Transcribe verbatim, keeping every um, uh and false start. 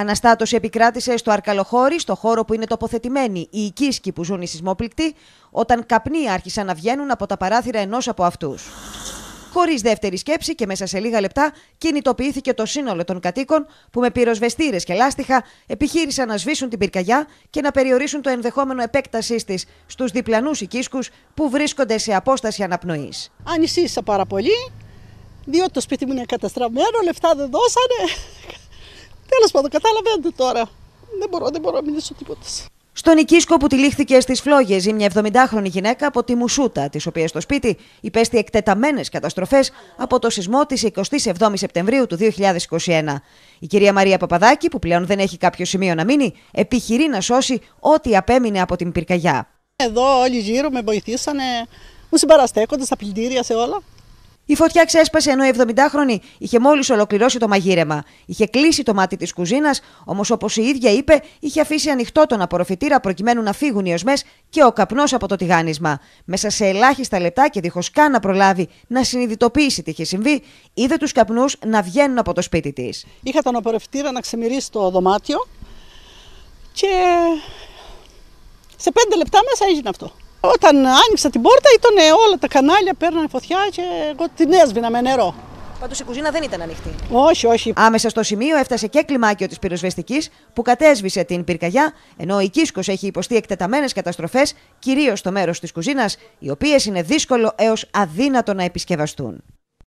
Αναστάτωση επικράτησε στο Αρκαλοχώρι, στο χώρο που είναι τοποθετημένοι οι οικίσκοι που ζουν οι σεισμόπληκτοι, όταν καπνοί άρχισαν να βγαίνουν από τα παράθυρα ενός από αυτούς. Χωρίς δεύτερη σκέψη και μέσα σε λίγα λεπτά κινητοποιήθηκε το σύνολο των κατοίκων που με πυροσβεστήρες και λάστιχα επιχείρησαν να σβήσουν την πυρκαγιά και να περιορίσουν το ενδεχόμενο επέκτασής της στους διπλανούς οικίσκους που βρίσκονται σε απόσταση αναπνοής. Ανησύχησα πάρα πολύ, διότι το σπίτι μου είναι καταστραμμένο, λεφτά δεν δώσανε. Τέλος πάντων, καταλαβαίνετε τώρα. Δεν μπορώ, δεν μπορώ να μιλήσω τίποτα. Στον οικίσκο που τυλίχθηκε στις φλόγες ζει μια εβδομηντάχρονη γυναίκα από τη Μουσούτα, της οποίας το σπίτι υπέστη εκτεταμένες καταστροφές από το σεισμό της εικοστής εβδόμης Σεπτεμβρίου του δύο χιλιάδες είκοσι ένα. Η κυρία Μαρία Παπαδάκη, που πλέον δεν έχει κάποιο σημείο να μείνει, επιχειρεί να σώσει ό,τι απέμεινε από την πυρκαγιά. Εδώ όλοι γύρω με βοηθήσανε, μου συμπαραστέκονται στα πλυντήρια, σε όλα. Η φωτιά ξέσπασε ενώ η εβδομηντάχρονη είχε μόλις ολοκληρώσει το μαγείρεμα. Είχε κλείσει το μάτι της κουζίνας, όμως όπως η ίδια είπε, είχε αφήσει ανοιχτό τον απορροφητήρα προκειμένου να φύγουν οι οσμές και ο καπνός από το τηγάνισμα. Μέσα σε ελάχιστα λεπτά και δίχως καν να προλάβει να συνειδητοποιήσει τι είχε συμβεί, είδε τους καπνούς να βγαίνουν από το σπίτι της. Είχα τον απορροφητήρα να ξεμυρίσει το δωμάτιο και σε πέντε λεπτά μέσα έγινε αυτό. Όταν άνοιξα την πόρτα ήταν όλα τα κανάλια, παίρνανε φωτιά και εγώ την έσβηνα με νερό. Πάντως η κουζίνα δεν ήταν ανοιχτή. Όχι, όχι. Άμεσα στο σημείο έφτασε και κλιμάκιο της πυροσβεστικής που κατέσβησε την πυρκαγιά, ενώ ο οικίσκος έχει υποστεί εκτεταμένες καταστροφές, κυρίως στο μέρος της κουζίνας, οι οποίες είναι δύσκολο έως αδύνατο να επισκευαστούν.